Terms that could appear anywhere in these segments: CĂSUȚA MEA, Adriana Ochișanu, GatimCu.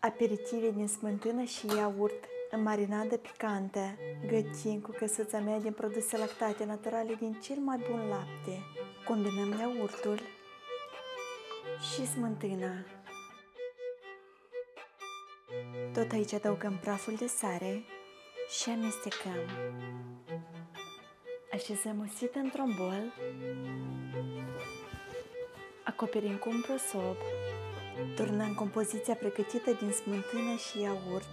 Aperitive din smântână și iaurt în marinadă picantă. Gătim cu căsuța mea din produse lactate naturale din cel mai bun lapte. Combinăm iaurtul și smântâna. Tot aici adăugăm praful de sare și amestecăm. Așezăm usită într-un bol. Acoperim cu un prosop. Turnăm compoziția pregătită din smântână și iaurt.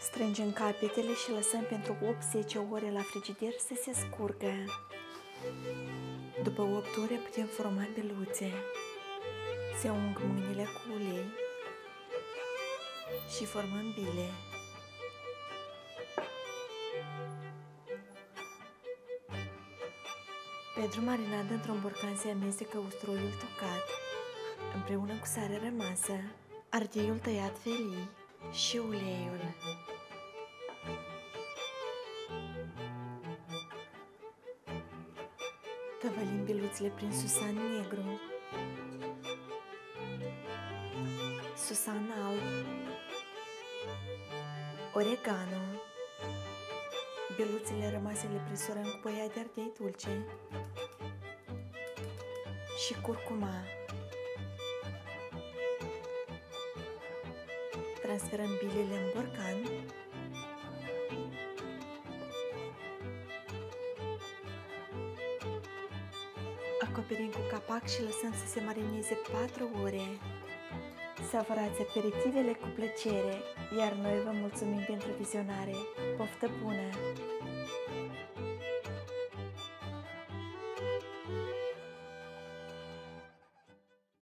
Strângem capetele și lăsăm pentru 8-10 ore la frigider să se scurgă. După 8 ore putem forma beluțe. Se ung mâinile cu ulei și formăm bile. Pentru marinadă, într-un borcan se amestecă usturoiul tocat, împreună cu sarea rămasă, ardeiul tăiat felii și uleiul. Tăvălim biluțele prin susan negru, susan alb, oregano. Biluțele rămase le presurăm cu băia de ardei dulce și curcuma. Transferăm bilele în borcan . Acoperim cu capac și lăsăm să se marineze 4 ore. Savorați aperitivele cu plăcere, iar noi vă mulțumim pentru vizionare. Poftă bună!